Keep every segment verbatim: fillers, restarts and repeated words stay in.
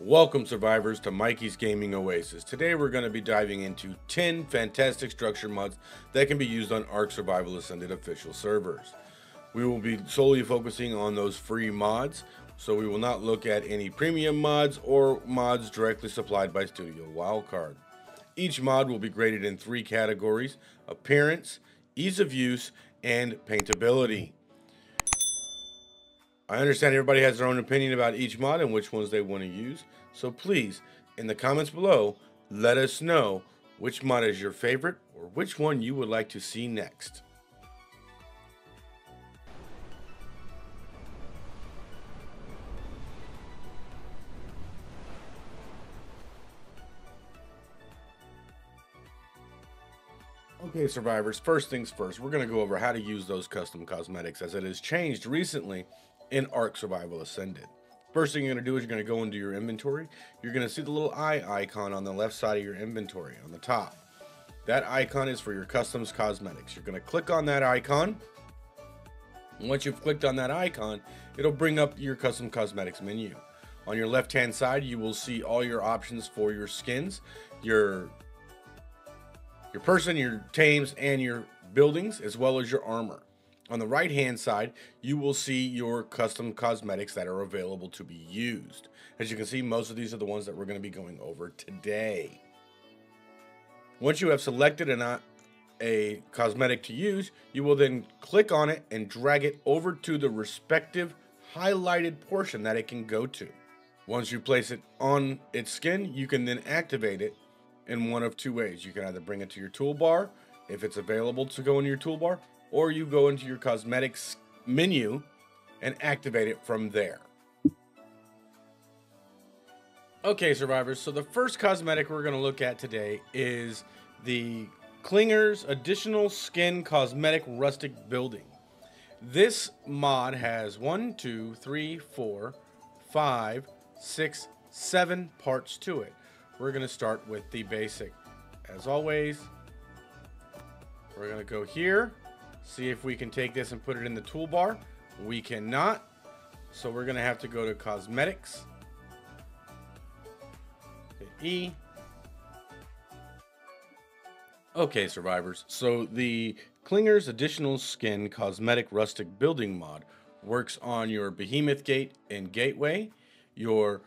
Welcome survivors to Mikies Gaming Oasis. Today we're going to be diving into ten fantastic structure mods that can be used on Ark Survival Ascended official servers. We will be solely focusing on those free mods, so we will not look at any premium mods or mods directly supplied by Studio Wildcard. Each mod will be graded in three categories: appearance, ease of use, and paintability. I understand everybody has their own opinion about each mod and which ones they want to use. So please, in the comments below, let us know which mod is your favorite or which one you would like to see next. Okay, survivors, first things first, we're going to go over how to use those custom cosmetics as it has changed recently in Ark Survival Ascended. First thing you're going to do is you're going to go into your inventory. You're going to see the little eye icon on the left side of your inventory on the top. That icon is for your customs cosmetics. You're going to click on that icon. And once you've clicked on that icon, it'll bring up your custom cosmetics menu. On your left hand side, you will see all your options for your skins, your your person, your tames, and your buildings, as well as your armor. On the right hand side, you will see your custom cosmetics that are available to be used. As you can see, most of these are the ones that we're going to be going over today. Once you have selected an, a cosmetic to use, you will then click on it and drag it over to the respective highlighted portion that it can go to. Once you place it on its skin, you can then activate it in one of two ways. You can either bring it to your toolbar, if it's available to go into your toolbar, or you go into your cosmetics menu and activate it from there. Okay, survivors, so the first cosmetic we're going to look at today is the Klinger's Additional Skin Cosmetic Rustic Building. This mod has one, two, three, four, five, six, seven parts to it. We're going to start with the basic. As always, we're going to go here. See if we can take this and put it in the toolbar. We cannot. So we're going to have to go to cosmetics. Hit E. Okay, survivors. So the Klinger's Additional Skin Cosmetic Rustic Building mod works on your Behemoth Gate and Gateway, your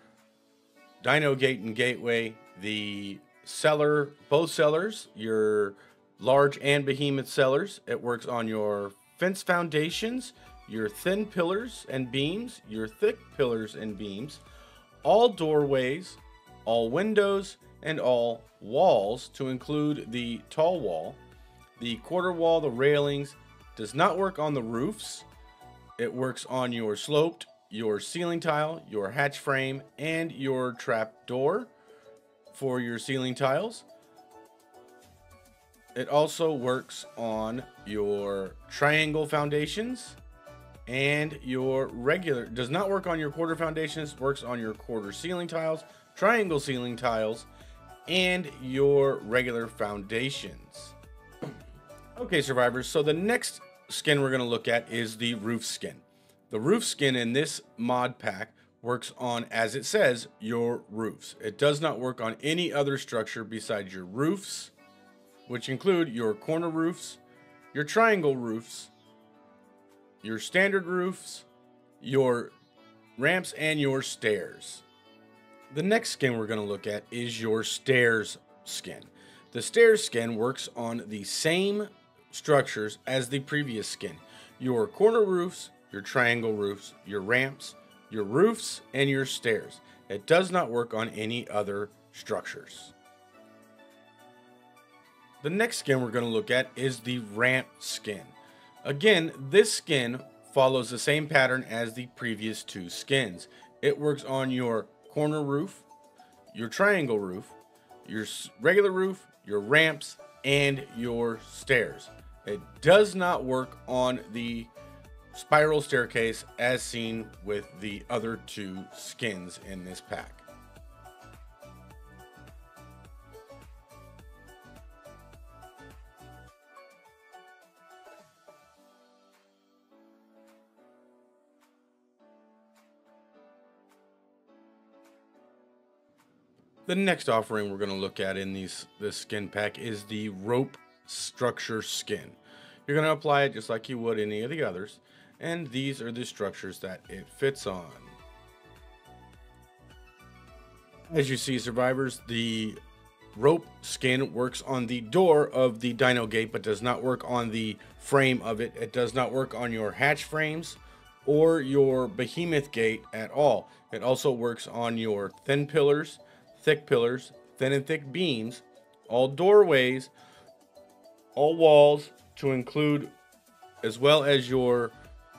Dino Gate and Gateway, the cellar, both cellars, your large and behemoth cellars. It works on your fence foundations, your thin pillars and beams, your thick pillars and beams, all doorways, all windows, and all walls, to include the tall wall, the quarter wall, the railings. Does not work on the roofs. It works on your sloped, your ceiling tile, your hatch frame, and your trap door for your ceiling tiles. It also works on your triangle foundations and your regular, does not work on your quarter foundations, works on your quarter ceiling tiles, triangle ceiling tiles, and your regular foundations. Okay, survivors, so the next skin we're going to look at is the roof skin. The roof skin in this mod pack works on, as it says, your roofs. It does not work on any other structure besides your roofs, which include your corner roofs, your triangle roofs, your standard roofs, your ramps, and your stairs. The next skin we're going to look at is your stairs skin. The stairs skin works on the same structures as the previous skin: your corner roofs, your triangle roofs, your ramps, your roofs, and your stairs. It does not work on any other structures. The next skin we're going to look at is the ramp skin. Again, this skin follows the same pattern as the previous two skins. It works on your corner roof, your triangle roof, your regular roof, your ramps, and your stairs. It does not work on the spiral staircase as seen with the other two skins in this pack. The next offering we're going to look at in these this skin pack is the rope structure skin. You're going to apply it just like you would any of the others, and these are the structures that it fits on. As you see, survivors, the rope skin works on the door of the dino gate, but does not work on the frame of it. It does not work on your hatch frames or your behemoth gate at all. It also works on your thin pillars, thick pillars, thin and thick beams, all doorways, all walls, to include as well as your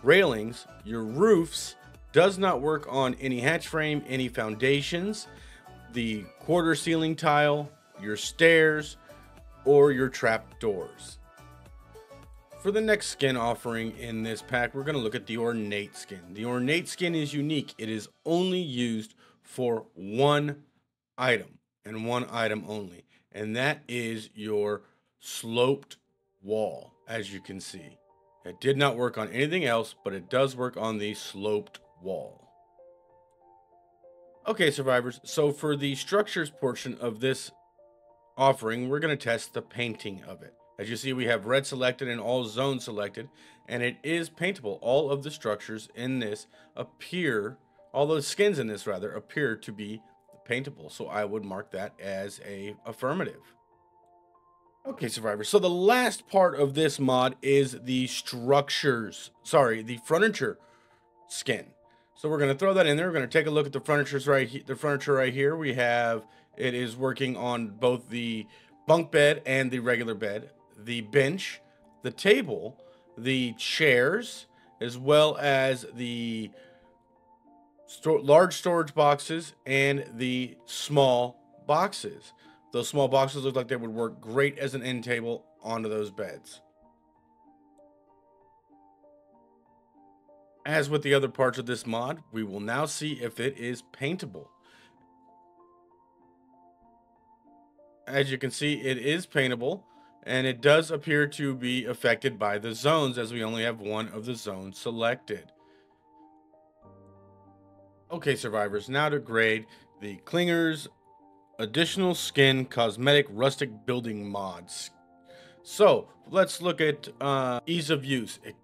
railings, your roofs. Does not work on any hatch frame, any foundations, the quarter ceiling tile, your stairs, or your trap doors. For the next skin offering in this pack, we're going to look at the ornate skin. The ornate skin is unique. It is only used for one item and one item only, and that is your sloped wall. As you can see, it did not work on anything else, but it does work on the sloped wall. Okay, survivors, so for the structures portion of this offering, we're going to test the painting of it. As you see, we have red selected and all zones selected, and it is paintable. All of the structures in this appear, all those skins in this rather, appear to be paintable, so I would mark that as a affirmative. Okay, survivors, so the last part of this mod is the structures, sorry, the furniture skin. So we're going to throw that in there. We're going to take a look at the furnitures right here. The furniture right here we have, it is working on both the bunk bed and the regular bed, the bench, the table, the chairs, as well as the sto- large storage boxes and the small boxes. Those small boxes look like they would work great as an end table onto those beds. As with the other parts of this mod, we will now see if it is paintable. As you can see, it is paintable, and it does appear to be affected by the zones, as we only have one of the zones selected. Okay, survivors, now to grade the Klinger's additional skin cosmetic rustic building mods. So let's look at uh, ease of use. It,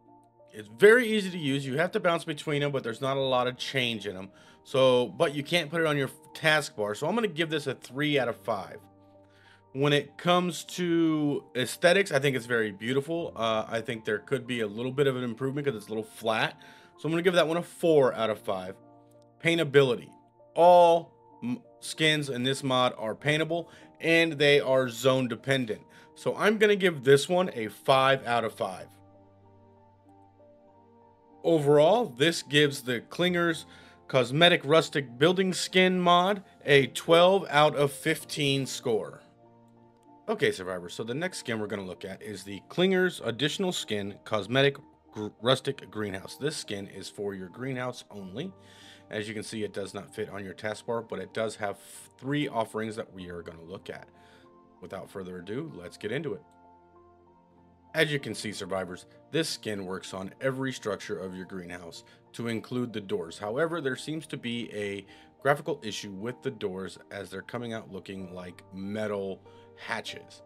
it's very easy to use. You have to bounce between them, but there's not a lot of change in them. So, but you can't put it on your taskbar. So I'm going to give this a three out of five. When it comes to aesthetics, I think it's very beautiful. Uh, I think there could be a little bit of an improvement because it's a little flat. So I'm going to give that one a four out of five. Paintability. All skins in this mod are paintable, and they are zone dependent, so I'm going to give this one a five out of five. Overall, this gives the Klinger's cosmetic rustic building skin mod a twelve out of fifteen score. Okay, survivors, so the next skin we're going to look at is the Klinger's additional skin cosmetic rustic greenhouse. This skin is for your greenhouse only. As you can see, it does not fit on your taskbar, but it does have three offerings that we are going to look at. Without further ado, let's get into it. As you can see, survivors, this skin works on every structure of your greenhouse, to include the doors. However, there seems to be a graphical issue with the doors, as they're coming out looking like metal hatches.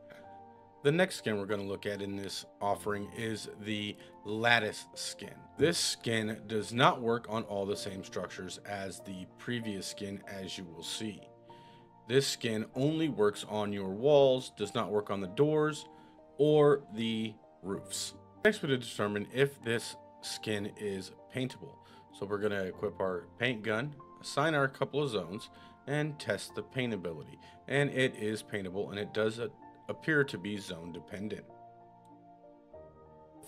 The next skin we're going to look at in this offering is the lattice skin. This skin does not work on all the same structures as the previous skin, as you will see. This skin only works on your walls, does not work on the doors or the roofs. Next, we're going to determine if this skin is paintable. So we're going to equip our paint gun, assign our couple of zones, and test the paintability. And it is paintable, and it does a appear to be zone dependent.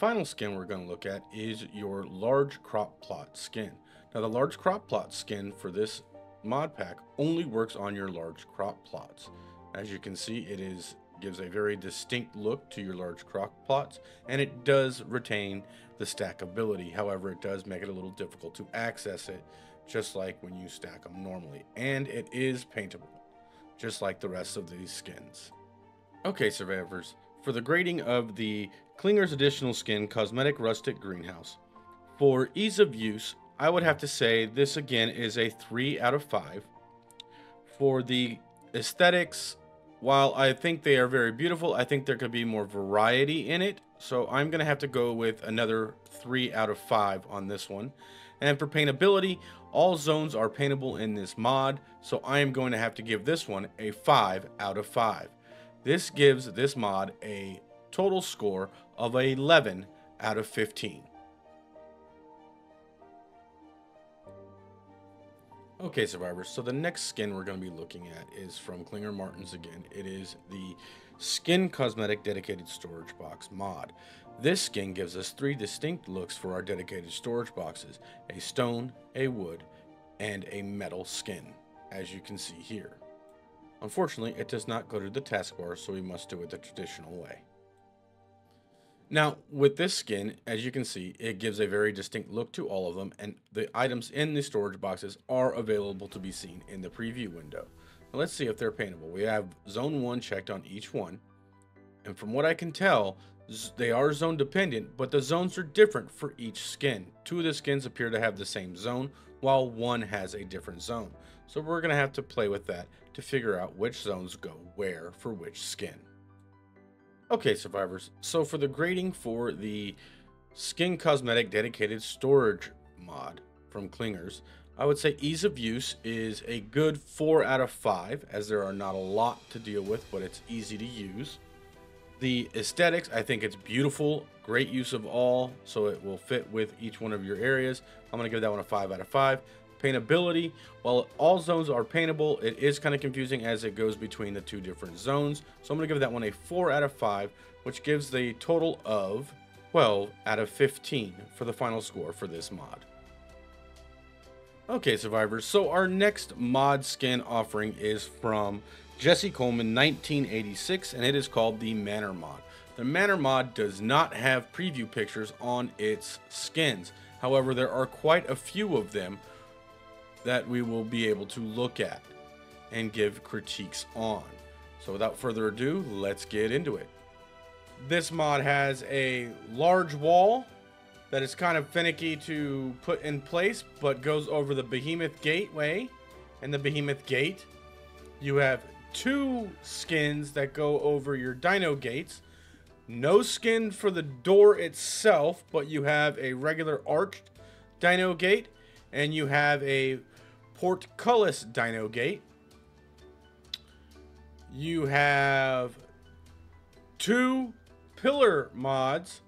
Final skin we're going to look at is your large crop plot skin. Now, the large crop plot skin for this mod pack only works on your large crop plots. As you can see, it is gives a very distinct look to your large crop plots, and it does retain the stackability. However, it does make it a little difficult to access it, just like when you stack them normally, and it is paintable, just like the rest of these skins. Okay, survivors, for the grading of the Klinger's additional skin cosmetic rustic greenhouse, for ease of use, I would have to say this again is a three out of five. For the aesthetics, while I think they are very beautiful, I think there could be more variety in it. So I'm going to have to go with another three out of five on this one. And for paintability, all zones are paintable in this mod, so I am going to have to give this one a five out of five. This gives this mod a total score of eleven out of fifteen. Okay, survivors, so the next skin we're going to be looking at is from KlingerMartins again. It is the Skin Cosmetic Dedicated Storage Box mod. This skin gives us three distinct looks for our dedicated storage boxes: a stone, a wood, and a metal skin, as you can see here. Unfortunately, it does not go to the taskbar, so we must do it the traditional way. Now, with this skin, as you can see, it gives a very distinct look to all of them, and the items in the storage boxes are available to be seen in the preview window. Now, let's see if they're paintable. We have zone one checked on each one, and from what I can tell, they are zone dependent, but the zones are different for each skin. Two of the skins appear to have the same zone, while one has a different zone. So we're going to have to play with that to figure out which zones go where for which skin. Okay, survivors, so for the grading for the Skin Cosmetic Dedicated Storage mod from Klinger's, I would say ease of use is a good four out of five, as there are not a lot to deal with, but it's easy to use. The aesthetics, I think it's beautiful, great use of all, so it will fit with each one of your areas. I'm going to give that one a five out of five. Paintability, while all zones are paintable, it is kind of confusing as it goes between the two different zones, so I'm going to give that one a four out of five, which gives the total of twelve out of fifteen for the final score for this mod. Okay, survivors, so our next mod skin offering is from Jesse Coleman nineteen eighty-six, and it is called the Manor mod. The Manor mod does not have preview pictures on its skins, however there are quite a few of them that we will be able to look at and give critiques on. So without further ado, let's get into it. This mod has a large wall that is kind of finicky to put in place, but goes over the Behemoth Gateway. And the Behemoth Gate, you have two skins that go over your Dino Gates. No skin for the door itself, but you have a regular arched Dino Gate, and you have a portcullis Dino Gate. You have two pillar mods,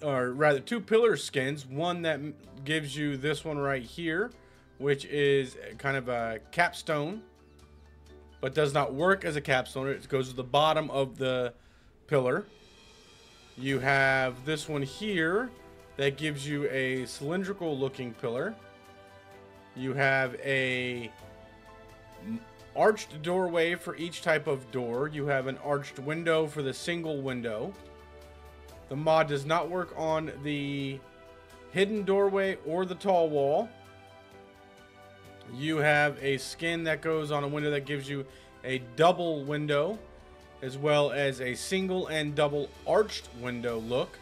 or rather two pillar skins. One that gives you this one right here, which is kind of a capstone, but does not work as a capstone. It goes to the bottom of the pillar. You have this one here that gives you a cylindrical looking pillar. You have a arched doorway for each type of door. You have an arched window for the single window. The mod does not work on the hidden doorway or the tall wall. You have a skin that goes on a window that gives you a double window, as well as a single and double arched window look,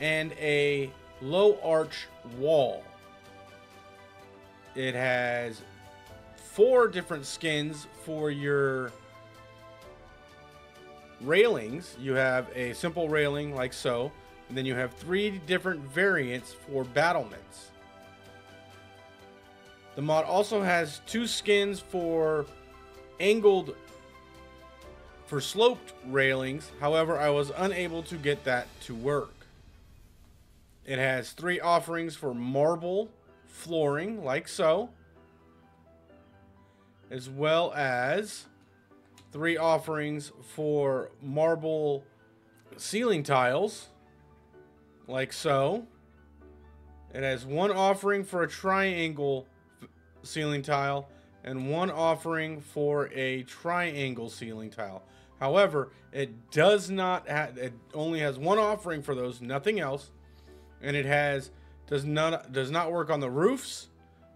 and a low arch wall. It has four different skins for your railings. You have a simple railing like so, and then you have three different variants for battlements. The mod also has two skins for angled, for sloped railings. However, I was unable to get that to work. It has three offerings for marble flooring like so, as well as three offerings for marble ceiling tiles like so. It has one offering for a triangle ceiling tile and one offering for a triangle ceiling tile. However, it does not have, it only has one offering for those, nothing else, and it has Does not, does not work on the roofs,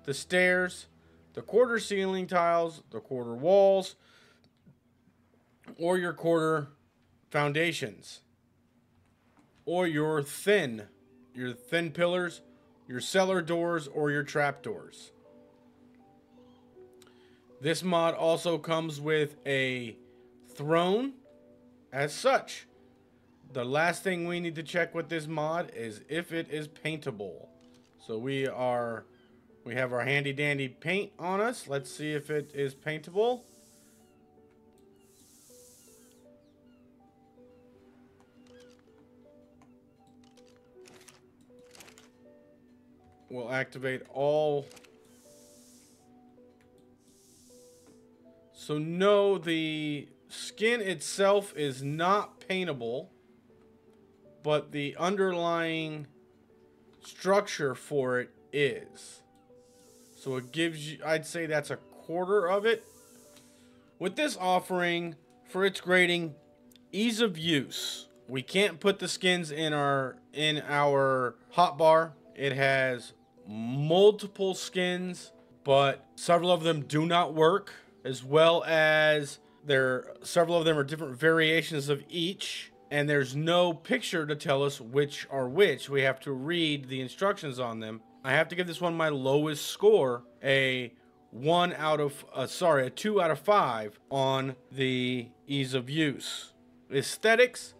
the stairs, the quarter ceiling tiles, the quarter walls, or your quarter foundations, or your thin, your thin pillars, your cellar doors, or your trap doors. This mod also comes with a throne as such. The last thing we need to check with this mod is if it is paintable. So we are, we have our handy dandy paint on us. Let's see if it is paintable. We'll activate all. So no, the skin itself is not paintable, but the underlying structure for it is. So it gives you, I'd say that's a quarter of it. With this offering, for its grading, ease of use. We can't put the skins in our, in our hotbar. It has multiple skins, but several of them do not work, as well as there several of them are different variations of each, and there's no picture to tell us which are which. We have to read the instructions on them. I have to give this one my lowest score, a one out of uh, sorry a two out of five on the ease of use. Aesthetics,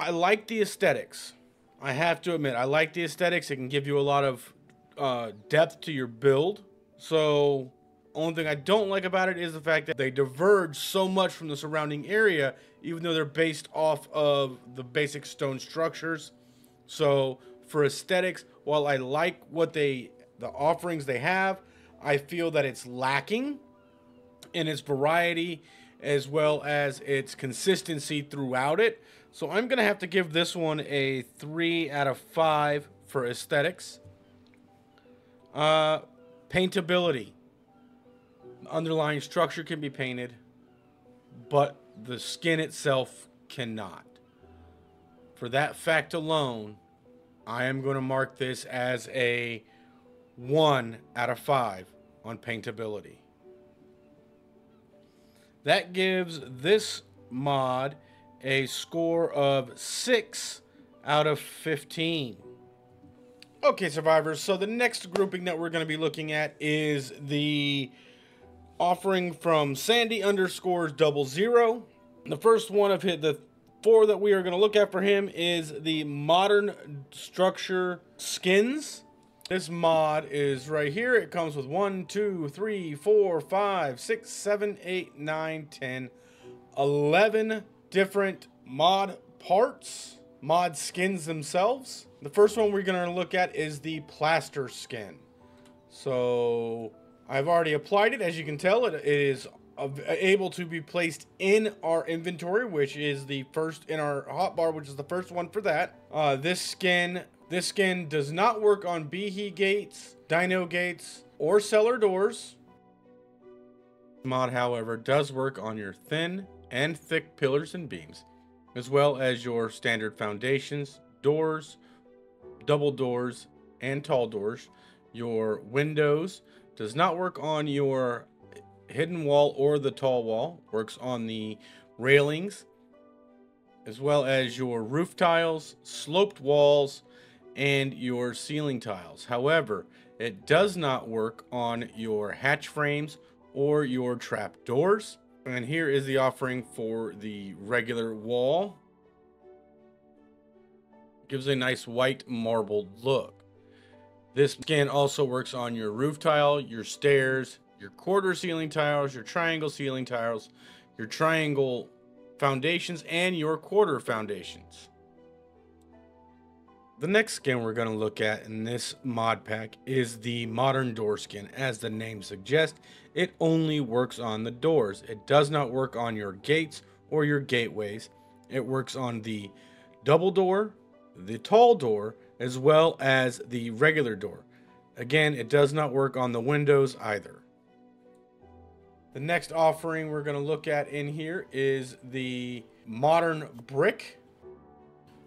I like the aesthetics. I have to admit, I like the aesthetics. It can give you a lot of uh, depth to your build. So, only thing I don't like about it is the fact that they diverge so much from the surrounding area, even though they're based off of the basic stone structures. So, for aesthetics, while I like what they, the offerings they have, I feel that it's lacking in its variety as well as its consistency throughout it. So I'm gonna have to give this one a three out of five for aesthetics. Uh, paintability. The underlying structure can be painted, but the skin itself cannot. For that fact alone, I am gonna mark this as a one out of five on paintability. That gives this mod a score of six out of fifteen. Okay, survivors, so the next grouping that we're going to be looking at is the offering from Sandy underscore double zero. The first one of the four that we are going to look at for him is the Modern Structure Skins. This mod is right here. It comes with one, two, three, four, five, six, seven, eight, nine, ten, eleven different mod parts, mod skins themselves. The first one we're gonna look at is the plaster skin. So I've already applied it. As you can tell, it is able to be placed in our inventory, which is the first in our hotbar, which is the first one for that. Uh, this skin, this skin does not work on beehee gates, dino gates, or cellar doors. Mod, however, does work on your thin and thick pillars and beams, as well as your standard foundations, doors, double doors, and tall doors. Your windows does not work on your hidden wall or the tall wall, works on the railings, as well as your roof tiles, sloped walls, and your ceiling tiles. However, it does not work on your hatch frames or your trap doors. And here is the offering for the regular wall. Gives a nice white marbled look. This skin also works on your roof tile, your stairs, your quarter ceiling tiles, your triangle ceiling tiles, your triangle foundations, and your quarter foundations. The next skin we're going to look at in this mod pack is the Modern Door skin. As the name suggests, it only works on the doors. It does not work on your gates or your gateways. It works on the double door, the tall door, as well as the regular door. Again, it does not work on the windows either. The next offering we're going to look at in here is the Modern Brick.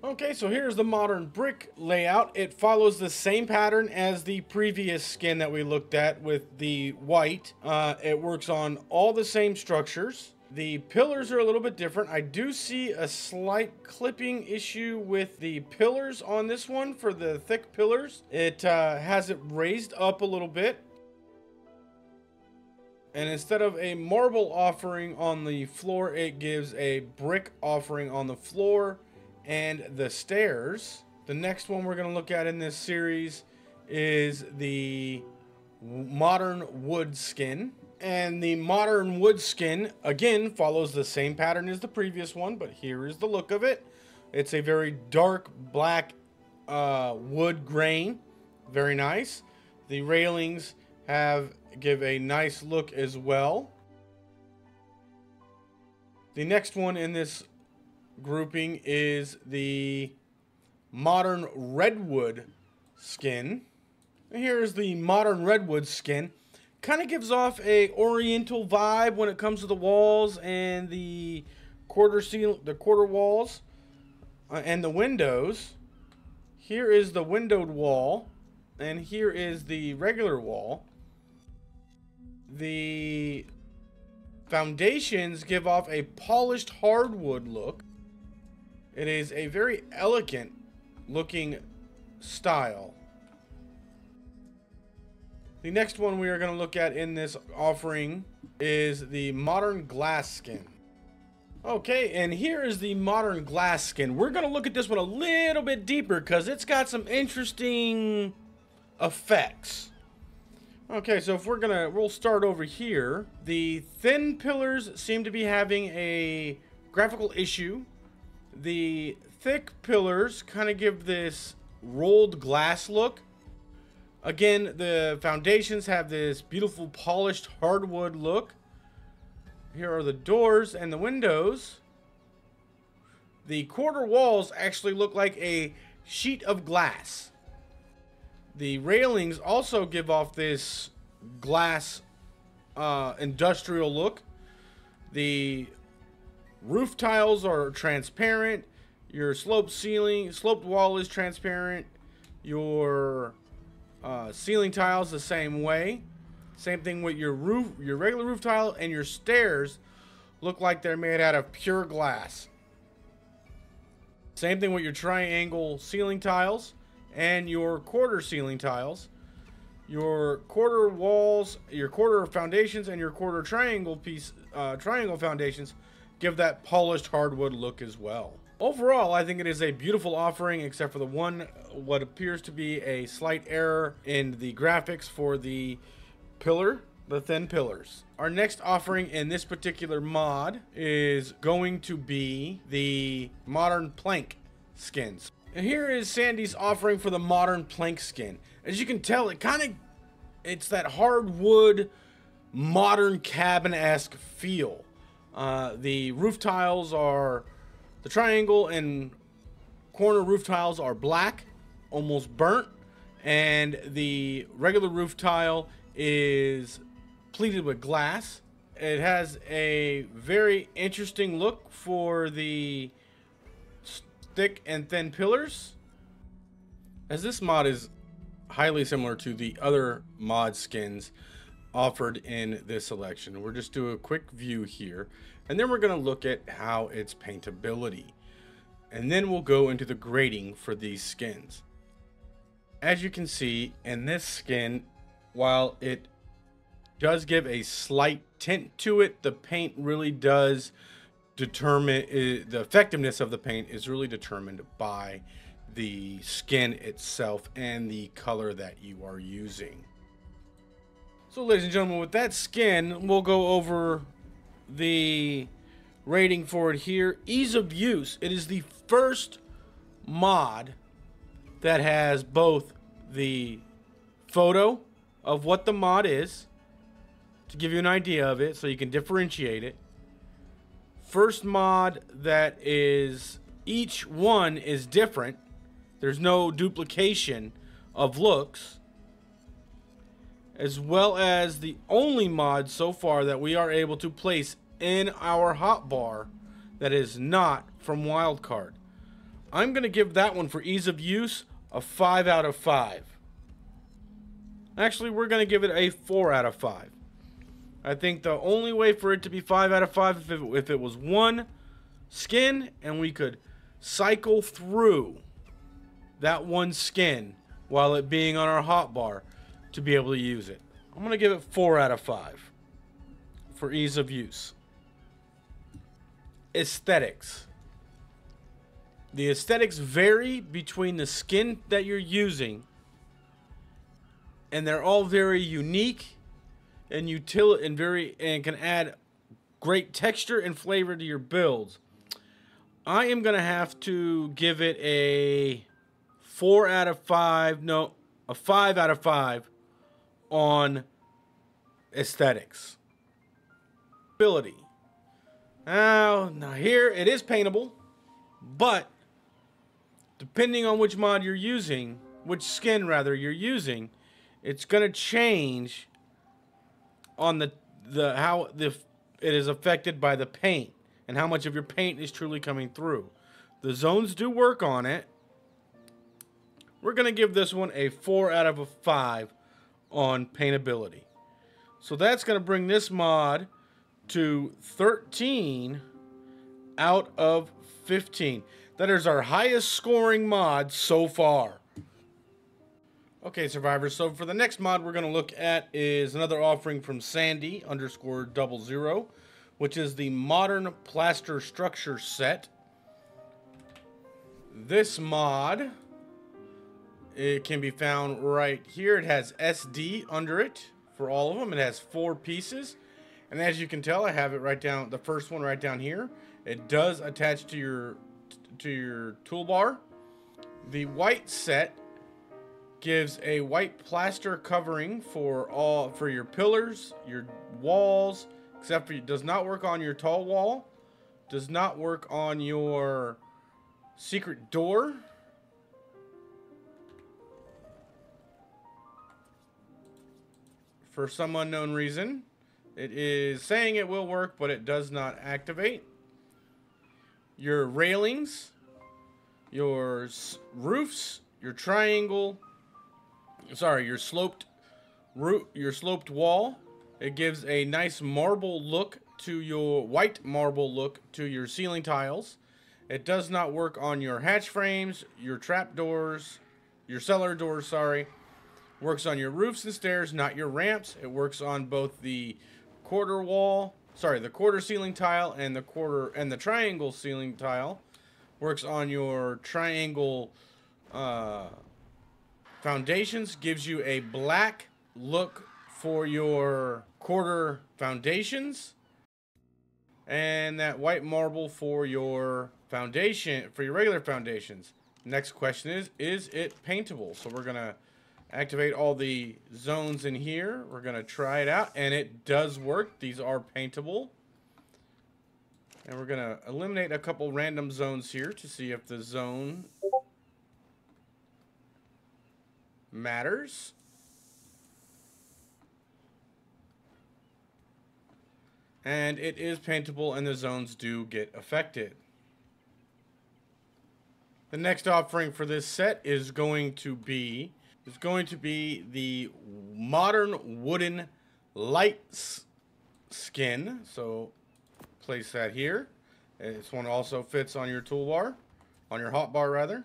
Okay, so here's the Modern Brick layout. It follows the same pattern as the previous skin that we looked at with the white. Uh, it works on all the same structures. The pillars are a little bit different. I do see a slight clipping issue with the pillars on this one for the thick pillars. It uh, has it raised up a little bit. And instead of a marble offering on the floor, it gives a brick offering on the floor and the stairs. The next one we're going to look at in this series is the modern wood skin. And the modern wood skin, again, follows the same pattern as the previous one, but here is the look of it. It's a very dark black uh, wood grain. Very nice. The railings have give a nice look as well. The next one in this grouping is the modern redwood skin. Here's the modern redwood skin. Kind of gives off a oriental vibe when it comes to the walls and the quarter ceil- the quarter walls uh, and the windows. Here is the windowed wall and here is the regular wall. The foundations give off a polished hardwood look. It is a very elegant looking style. The next one we are going to look at in this offering is the modern glass skin. Okay, and here is the modern glass skin. We're going to look at this one a little bit deeper because it's got some interesting effects. Okay, so if we're gonna, we'll start over here. The thin pillars seem to be having a graphical issue. The thick pillars kind of give this rolled glass look. Again, the foundations have this beautiful polished hardwood look. Here are the doors and the windows. The quarter walls actually look like a sheet of glass. The railings also give off this glass uh, industrial look. The roof tiles are transparent. Your sloped ceiling, sloped wall is transparent. Your uh, ceiling tiles the same way. Same thing with your roof, your regular roof tile, and your stairs look like they're made out of pure glass. Same thing with your triangle ceiling tiles and your quarter ceiling tiles. Your quarter walls, your quarter foundations, and your quarter triangle piece uh, triangle foundations give that polished hardwood look as well. Overall, I think it is a beautiful offering, except for the one what appears to be a slight error in the graphics for the pillar, the thin pillars. Our next offering in this particular mod is going to be the modern plank skins. And here is Sandy's offering for the modern plank skin. As you can tell, it kind of, it's that hardwood, modern cabin-esque feel. Uh, the roof tiles are, the triangle and corner roof tiles are black, almost burnt. And the regular roof tile is pleated with glass. It has a very interesting look for the thick and thin pillars, as this mod is highly similar to the other mod skins offered in this selection. We'll just do a quick view here, and then we're going to look at how it's paintability, and then we'll go into the grading for these skins. As you can see in this skin, while it does give a slight tint to it, the paint really does determine uh, the effectiveness of the paint is really determined by the skin itself and the color that you are using. So ladies and gentlemen, with that skin, we'll go over the rating for it here. Ease of use. It is the first mod that has both the photo of what the mod is to give you an idea of it so you can differentiate it. First mod that is, each one is different. There's no duplication of looks, as well as the only mod so far that we are able to place in our hotbar that is not from Wildcard. I'm gonna give that one for ease of use a five out of five. Actually, we're gonna give it a four out of five. I think the only way for it to be five out of five if it, if it was one skin and we could cycle through that one skin while it being on our hotbar to be able to use it. I'm going to give it four out of five. for ease of use. Aesthetics. The aesthetics vary between the skin that you're using, and they're all very unique and util and very and can add great texture and flavor to your builds. I am gonna have to give it a four out of five, no, a five out of five on aesthetics. Ability. Now, now here it is paintable, but depending on which mod you're using, which skin rather you're using, it's gonna change on the the how the it is affected by the paint and how much of your paint is truly coming through. The zones do work on it. We're gonna give this one a four out of a five on paintability. So that's gonna bring this mod to thirteen out of fifteen. That is our highest scoring mod so far. Okay, survivors, so for the next mod we're going to look at is another offering from Sandy underscore double zero, which is the Modern Plaster Structure Set. This mod, it can be found right here. It has S D under it for all of them. It has four pieces, and as you can tell, I have it right down, the first one right down here. It does attach to your to your toolbar. The white set gives a white plaster covering for all for your pillars, your walls, except for, it does not work on your tall wall, does not work on your secret door. For some unknown reason, it is saying it will work, but it does not activate. Your railings, your roofs, your triangle, sorry, your sloped root, your sloped wall. It gives a nice marble look to your white marble look to your ceiling tiles. It does not work on your hatch frames, your trap doors, your cellar doors. Sorry, works on your roofs and stairs, not your ramps. It works on both the quarter wall, sorry, the quarter ceiling tile and the quarter and the triangle ceiling tile. Works on your triangle. Uh, Foundations gives you a black look for your quarter foundations, and that white marble for your foundation, for your regular foundations. Next question is, is it paintable? So we're gonna activate all the zones in here. We're gonna try it out, and it does work. These are paintable. And we're gonna eliminate a couple random zones here to see if the zone matters. And it is paintable, and the zones do get affected. The next offering for this set is going to be is going to be the Modern Wooden Lights skin. So place that here. This one also fits on your toolbar, on your hotbar rather.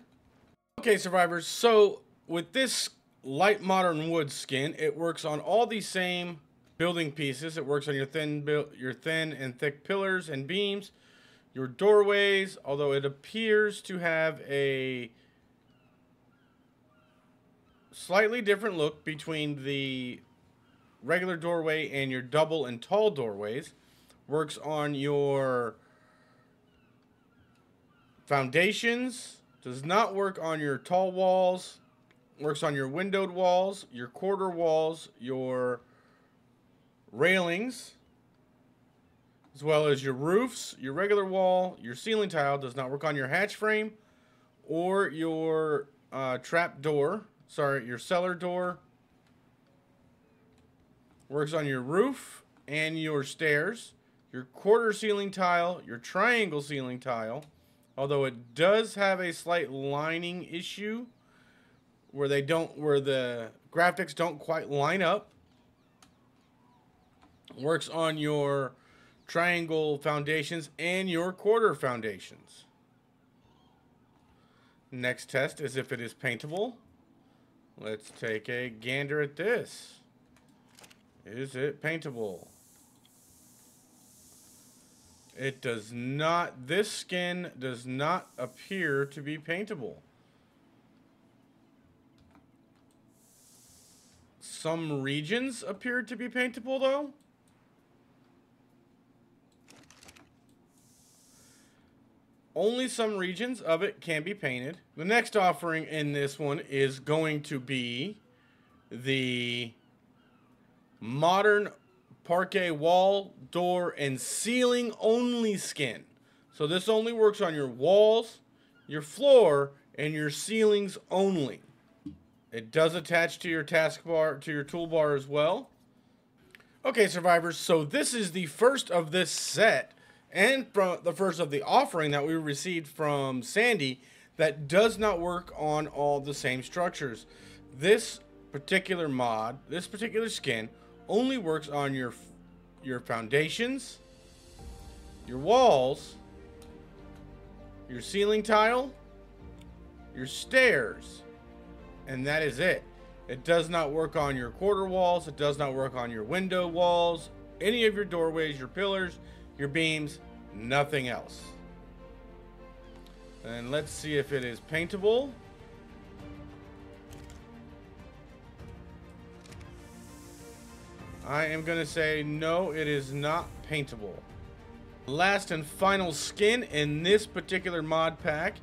Okay, survivors, so with this light modern wood skin, it works on all the same building pieces. It works on your thin your thin and thick pillars and beams, your doorways, although it appears to have a slightly different look between the regular doorway and your double and tall doorways. Works on your foundations, does not work on your tall walls. Works on your windowed walls, your quarter walls, your railings, as well as your roofs, your regular wall, your ceiling tile. Does not work on your hatch frame or your uh, trap door, sorry, your cellar door. Works on your roof and your stairs, your quarter ceiling tile, your triangle ceiling tile, although it does have a slight lining issue where they don't, where the graphics don't quite line up. Works on your triangle foundations and your quarter foundations. Next test is if it is paintable. Let's take a gander at this. Is it paintable? It does not, this skin does not appear to be paintable. Some regions appear to be paintable though. Only some regions of it can be painted. The next offering in this one is going to be the modern parquet wall, door, and ceiling only skin. So this only works on your walls, your floor, and your ceilings only. It does attach to your taskbar, to your toolbar as well. Okay, survivors, so this is the first of this set and from the first of the offering that we received from Sandy that does not work on all the same structures. This particular mod, this particular skin, only works on your your foundations, your walls, your ceiling tile, your stairs, and that is it. It does not work on your quarter walls. It does not work on your window walls, any of your doorways, your pillars, your beams, nothing else. And let's see if it is paintable. I am gonna say no, it is not paintable. Last and final skin in this particular mod pack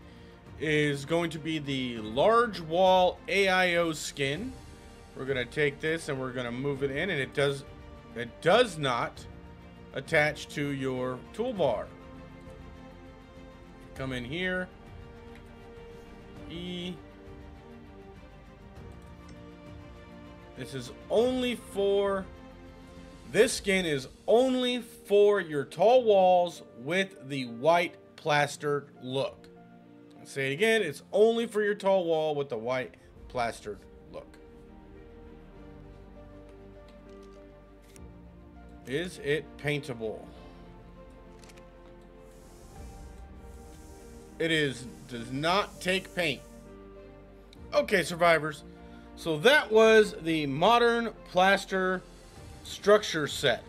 is going to be the large wall A I O skin. We're gonna take this and we're gonna move it in, and it does it does not attach to your toolbar. Come in here, E. This is only for, this skin is only for your tall walls with the white plastered look. Say it again, it's only for your tall wall with the white plastered look. Is it paintable? It is, does not take paint. Okay, survivors, so that was the modern plaster structure set.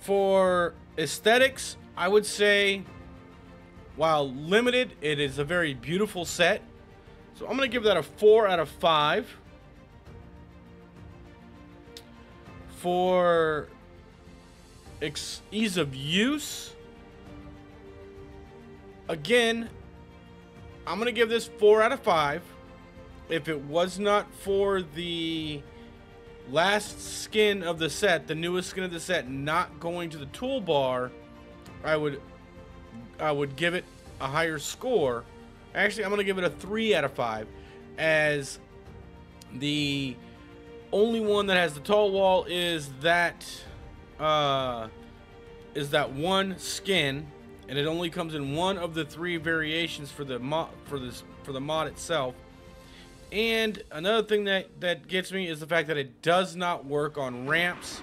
For aesthetics, I would say, while limited, it is a very beautiful set. So I'm going to give that a four out of five. For ease of use, again, I'm going to give this four out of five. If it was not for the last skin of the set, the newest skin of the set, not going to the toolbar, I would... I would give it a higher score. Actually, I'm going to give it a three out of five, as the only one that has the tall wall is that uh, is that one skin, and it only comes in one of the three variations for the mod, for this for the mod itself. And another thing that that gets me is the fact that it does not work on ramps.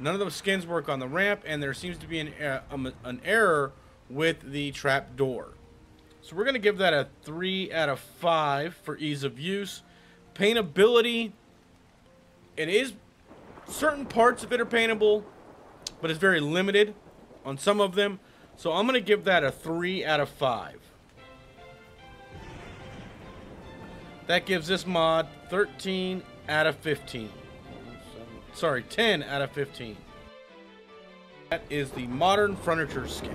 None of those skins work on the ramp, and there seems to be an uh, um, an error with the trap door. So we're going to give that a three out of five for ease of use. Paintability, it is, certain parts of it are paintable, but it's very limited on some of them. So I'm going to give that a three out of five. That gives this mod thirteen out of fifteen. Sorry, ten out of fifteen. That is the modern furniture skin.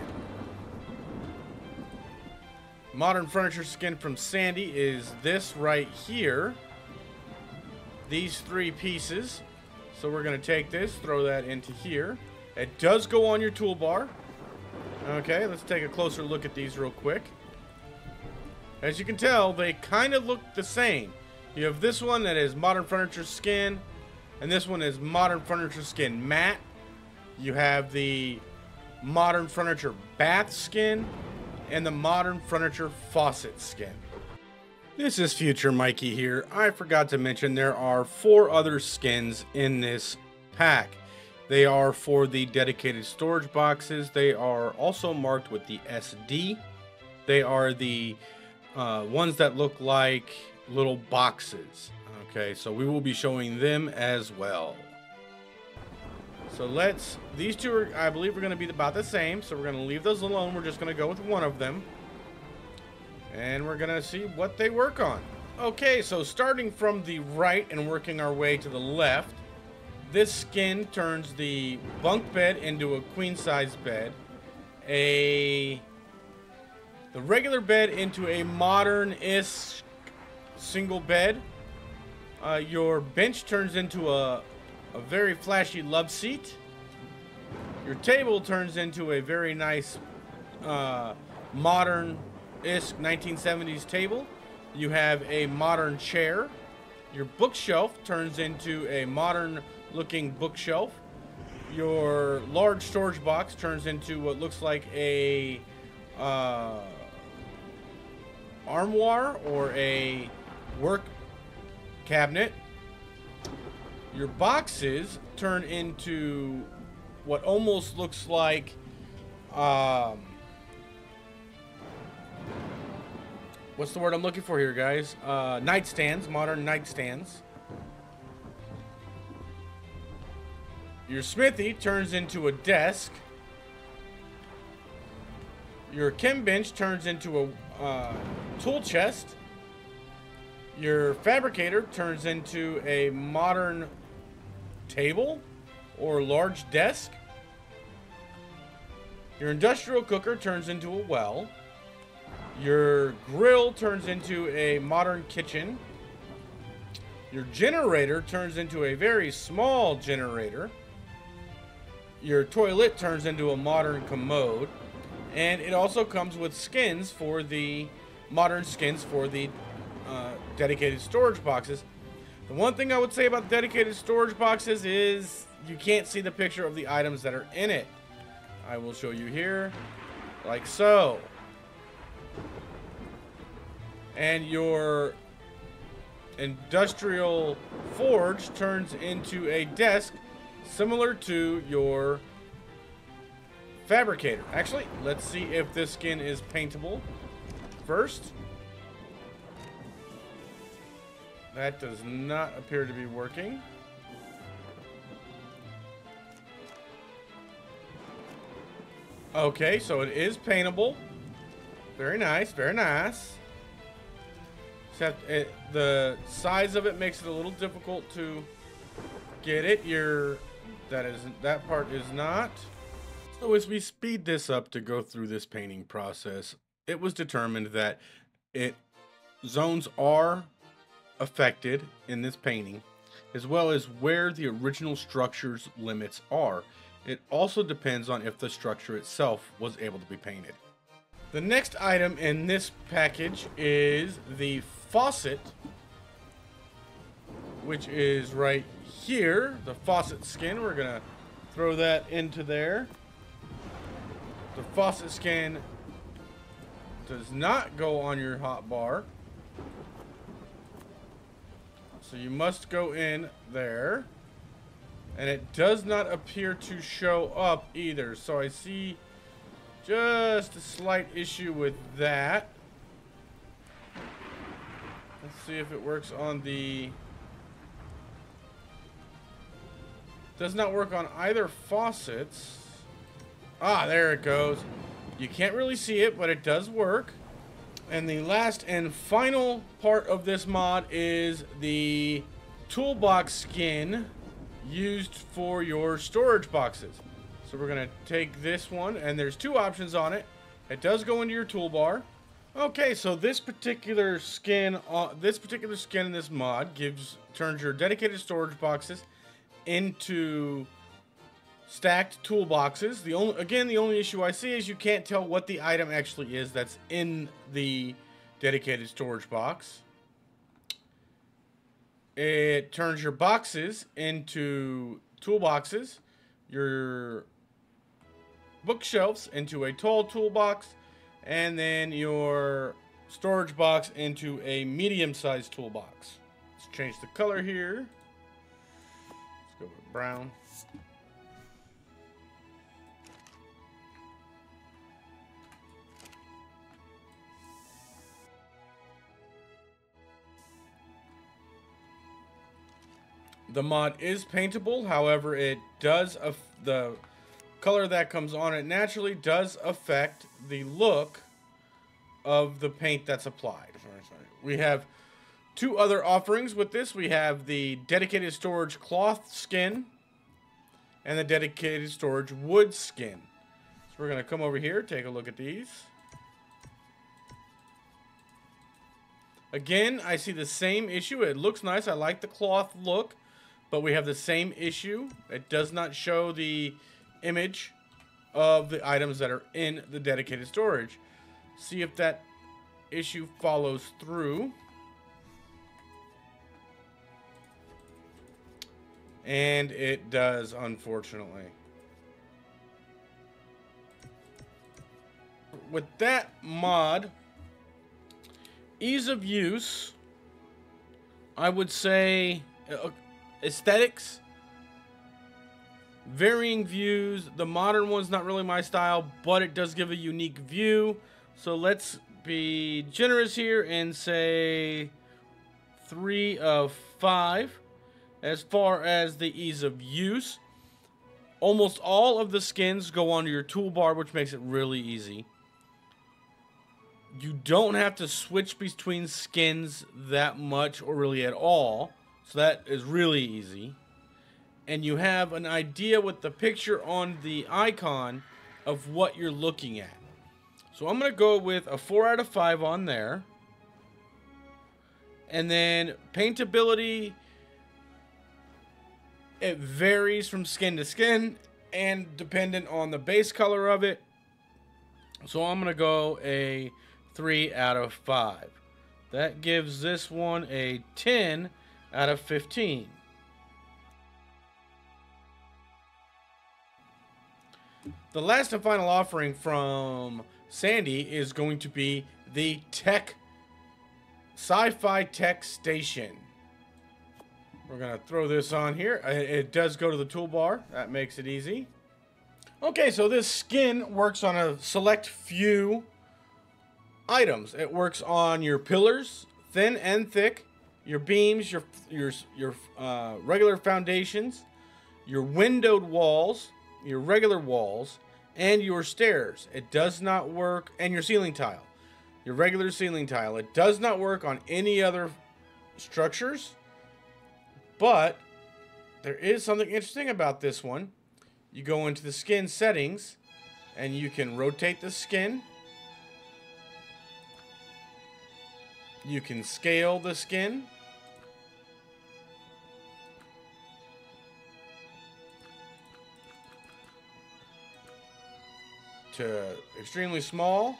Modern furniture skin from Sandy is this right here, these three pieces. So we're going to take this, throw that into here. It does go on your toolbar. Okay, let's take a closer look at these real quick. As you can tell, they kind of look the same. You have this one that is modern furniture skin, and this one is modern furniture skin matte. You have the modern furniture bath skin and the modern furniture faucet skin. This is Future Mikey here. I forgot to mention there are four other skins in this pack. They are for the dedicated storage boxes. They are also marked with the S D. They are the uh, ones that look like little boxes. Okay, so we will be showing them as well. So let's, these two are, I believe, are going to be about the same. So we're going to leave those alone. We're just going to go with one of them. And we're going to see what they work on. Okay, so starting from the right and working our way to the left, this skin turns the bunk bed into a queen-size bed. A... The regular bed into a modern-ish single bed. Uh, your bench turns into a, a very flashy love seat. Your table turns into a very nice uh, modern-ish nineteen seventies table. You have a modern chair. Your bookshelf turns into a modern-looking bookshelf. Your large storage box turns into what looks like a... Uh, armoire or a work cabinet. Your boxes turn into what almost looks like um, what's the word I'm looking for here, guys? Uh, nightstands, modern nightstands. Your smithy turns into a desk. Your chem bench turns into a uh, tool chest. Your fabricator turns into a modern table or large desk. Your industrial cooker turns into a well. Your grill turns into a modern kitchen. Your generator turns into a very small generator. Your toilet turns into a modern commode. And it also comes with skins for the modern skins for the uh, dedicated storage boxes. The one thing I would say about dedicated storage boxes is you can't see the picture of the items that are in it. I will show you here, like so. And your industrial forge turns into a desk similar to your fabricator. Actually, let's see if this skin is paintable first. That does not appear to be working. Okay, so it is paintable. Very nice, very nice. Except it, the size of it makes it a little difficult to get it. Your that isn't that part is not. So as we speed this up to go through this painting process, it was determined that it zones are affected in this painting, as well as where the original structure's limits are. It also depends on if the structure itself was able to be painted. The next item in this package is the faucet, which is right here, the faucet skin. We're gonna throw that into there. The faucet skin does not go on your hot bar. So you must go in there. And it does not appear to show up either. So I see just a slight issue with that. Let's see if it works on the... Does not work on either faucets. Ah, there it goes. You can't really see it, but it does work. And the last and final part of this mod is the toolbox skin used for your storage boxes. So we're gonna take this one, and there's two options on it. It does go into your toolbar. Okay, so this particular skin, uh, this particular skin in this mod gives turns your dedicated storage boxes into stacked toolboxes. The only, again, the only issue I see is you can't tell what the item actually is that's in the dedicated storage box. It turns your boxes into toolboxes, your bookshelves into a tall toolbox, and then your storage box into a medium-sized toolbox. Let's change the color here. Let's go with brown. The mod is paintable, however, it does af the color that comes on it naturally does affect the look of the paint that's applied. Sorry, sorry. We have two other offerings with this. We have the dedicated storage cloth skin and the dedicated storage wood skin. So we're going to come over here, take a look at these. Again, I see the same issue. It looks nice. I like the cloth look, but we have the same issue. It does not show the image of the items that are in the dedicated storage. See if that issue follows through. And it does, unfortunately. With that mod, ease of use, I would say aesthetics, varying views. The modern one's not really my style, but it does give a unique view. So let's be generous here and say three of five. As far as the ease of use, almost all of the skins go onto your toolbar, which makes it really easy. You don't have to switch between skins that much or really at all, so that is really easy. And you have an idea with the picture on the icon of what you're looking at. So I'm going to go with a four out of five on there. And then paintability, it varies from skin to skin and dependent on the base color of it. So I'm going to go a three out of five. That gives this one a ten out of fifteen. The last and final offering from Sandy is going to be the tech, sci-fi tech station. We're going to throw this on here. It does go to the toolbar. That makes it easy. Okay, so this skin works on a select few items. It works on your pillars, thin and thick, your beams, your, your, your uh, regular foundations, your windowed walls, your regular walls, and your stairs. It does not work, and your ceiling tile, your regular ceiling tile. It does not work on any other structures. But there is something interesting about this one. You go into the skin settings and you can rotate the skin. You can scale the skin. To extremely small.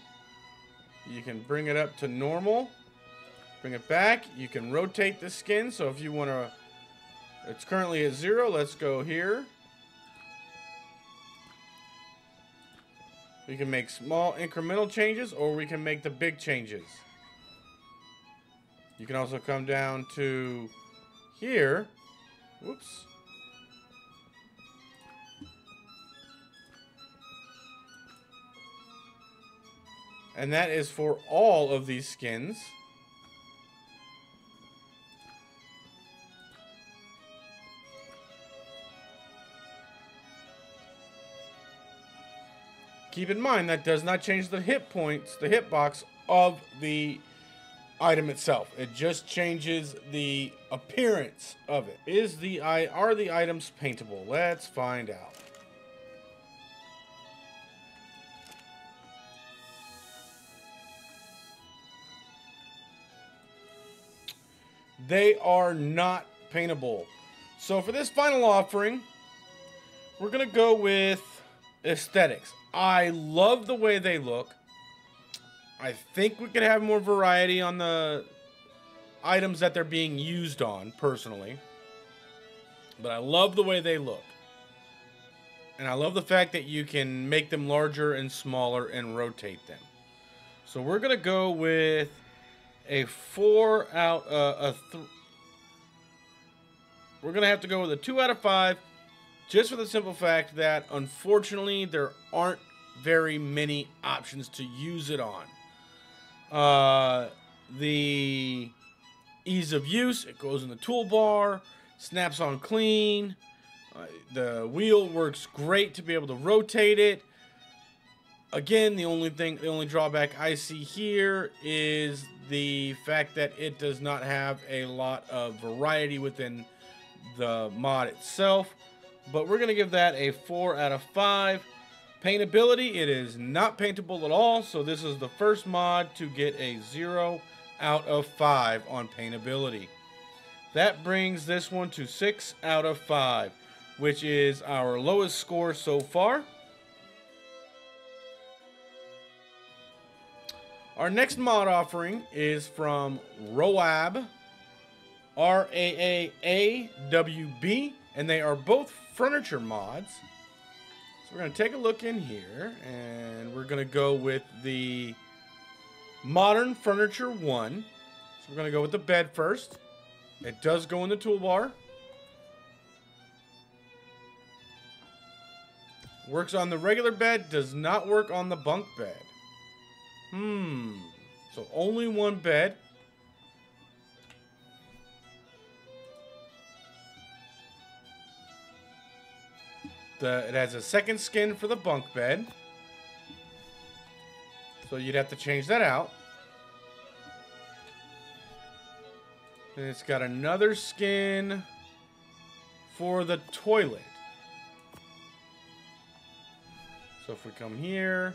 You can bring it up to normal. Bring it back. You can rotate the skin. So if you want to, it's currently at zero. Let's go here. We can make small incremental changes, or we can make the big changes. You can also come down to here. Whoops. And that is for all of these skins. Keep in mind that does not change the hit points, the hitbox of the item itself. It just changes the appearance of it. Is the I are the items paintable? Let's find out. They are not paintable. So for this final offering, we're gonna go with aesthetics. I love the way they look. I think we could have more variety on the items that they're being used on, personally. But I love the way they look. And I love the fact that you can make them larger and smaller and rotate them. So we're going to go with a four out uh, a three. We're going to have to go with a two out of five. Just for the simple fact that, unfortunately, there aren't very many options to use it on. Uh, the ease of use, it goes in the toolbar. snaps on clean. Uh, the wheel works great to be able to rotate it. Again, the only thing, the only drawback I see here is the fact that it does not have a lot of variety within the mod itself. But we're going to give that a four out of five. Paintability, it is not paintable at all, so this is the first mod to get a zero out of five on paintability. That brings this one to six out of five, which is our lowest score so far. Our next mod offering is from Raaawb, R A A A W B, and they are both furniture mods. So we're going to take a look in here, and we're going to go with the Modern Furniture one. So we're going to go with the bed first. It does go in the toolbar. Works on the regular bed, does not work on the bunk bed. Hmm. So only one bed. The, it has a second skin for the bunk bed. So you'd have to change that out. And it's got another skin for the toilet. So if we come here,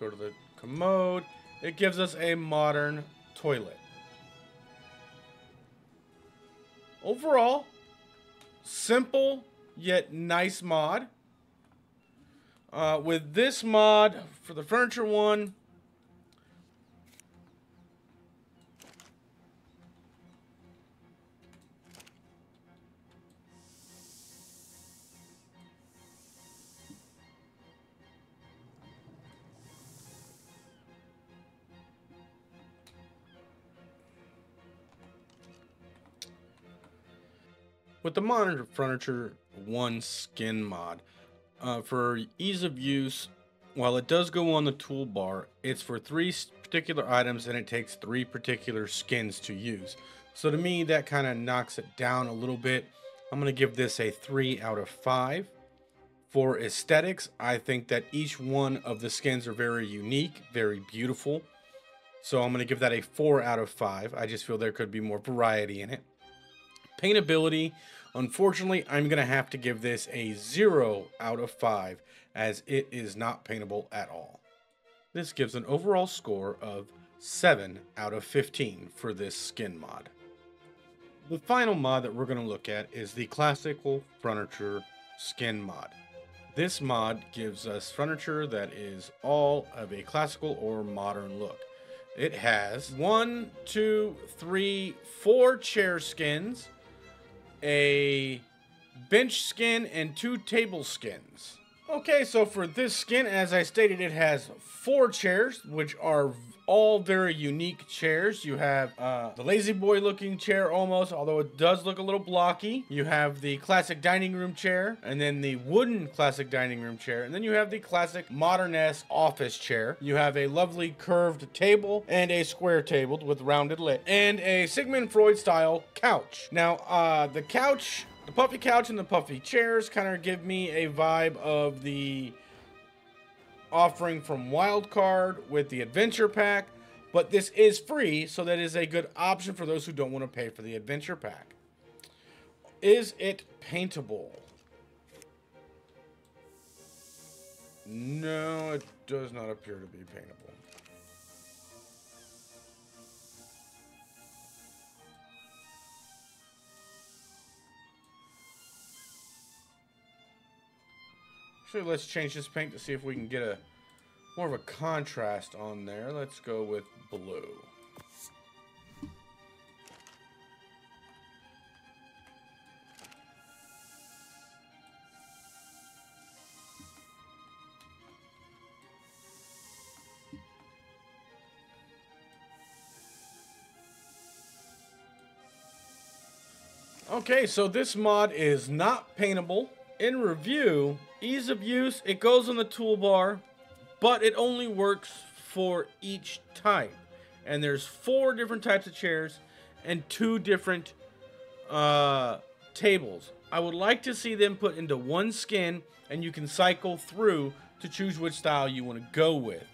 go to the commode, it gives us a modern toilet. Overall, simple yet nice mod. Uh, with this mod, for the furniture one, with the Modern Furniture one skin mod, Uh, for ease of use, while it does go on the toolbar, it's for three particular items and it takes three particular skins to use. So to me, that kind of knocks it down a little bit. I'm going to give this a three out of five. For aesthetics, I think that each one of the skins are very unique, very beautiful. So I'm going to give that a four out of five. I just feel there could be more variety in it. Paintability, unfortunately, I'm going to have to give this a zero out of five as it is not paintable at all. This gives an overall score of seven out of fifteen for this skin mod. The final mod that we're going to look at is the Classical Furniture skin mod. This mod gives us furniture that is all of a classical or modern look. It has one, two, three, four chair skins, a bench skin, and two table skins. Okay, so for this skin, as I stated, it has four chairs, which are all very unique chairs. You have uh, the lazy boy looking chair almost, although it does look a little blocky. You have the classic dining room chair, and then the wooden classic dining room chair, and then you have the classic modern-esque office chair. You have a lovely curved table and a square table with rounded lid, and a Sigmund Freud style couch. Now, uh, the couch, the puffy couch and the puffy chairs kind of give me a vibe of the offering from Wildcard with the adventure pack, but this is free, so that is a good option for those who don't want to pay for the adventure pack. Is it paintable? No, it does not appear to be paintable. Let's change this paint to see if we can get a more of a contrast on there. Let's go with blue. Okay, so this mod is not paintable. In review, ease of use, it goes on the toolbar, but it only works for each type. And there's four different types of chairs and two different uh, tables. I would like to see them put into one skin, and you can cycle through to choose which style you want to go with.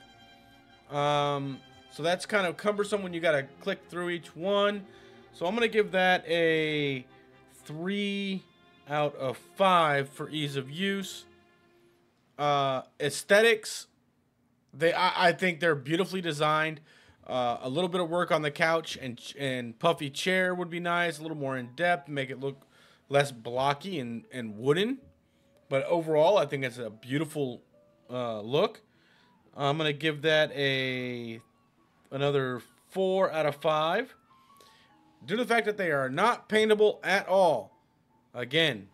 Um, so that's kind of cumbersome when you got to click through each one. So I'm going to give that a three out of five for ease of use. Uh, aesthetics, they I, I think they're beautifully designed. Uh, a little bit of work on the couch and and puffy chair would be nice. A little more in depth, make it look less blocky and and wooden. But overall, I think it's a beautiful uh, look. I'm gonna give that a another four out of five. Due to the fact that they are not paintable at all, again,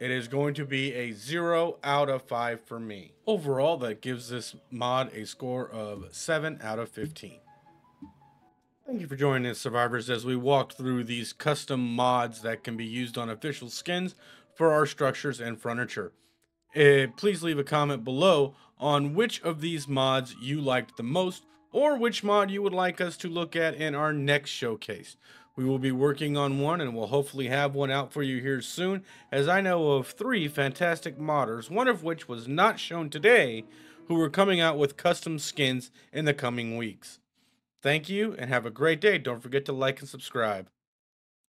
it is going to be a zero out of five for me. Overall, that gives this mod a score of seven out of fifteen. Thank you for joining us, Survivors, as we walk through these custom mods that can be used on official skins for our structures and furniture. Uh, please leave a comment below on which of these mods you liked the most, or which mod you would like us to look at in our next showcase. We will be working on one, and we'll hopefully have one out for you here soon, as I know of three fantastic modders, one of which was not shown today, who are coming out with custom skins in the coming weeks. Thank you, and have a great day. Don't forget to like and subscribe.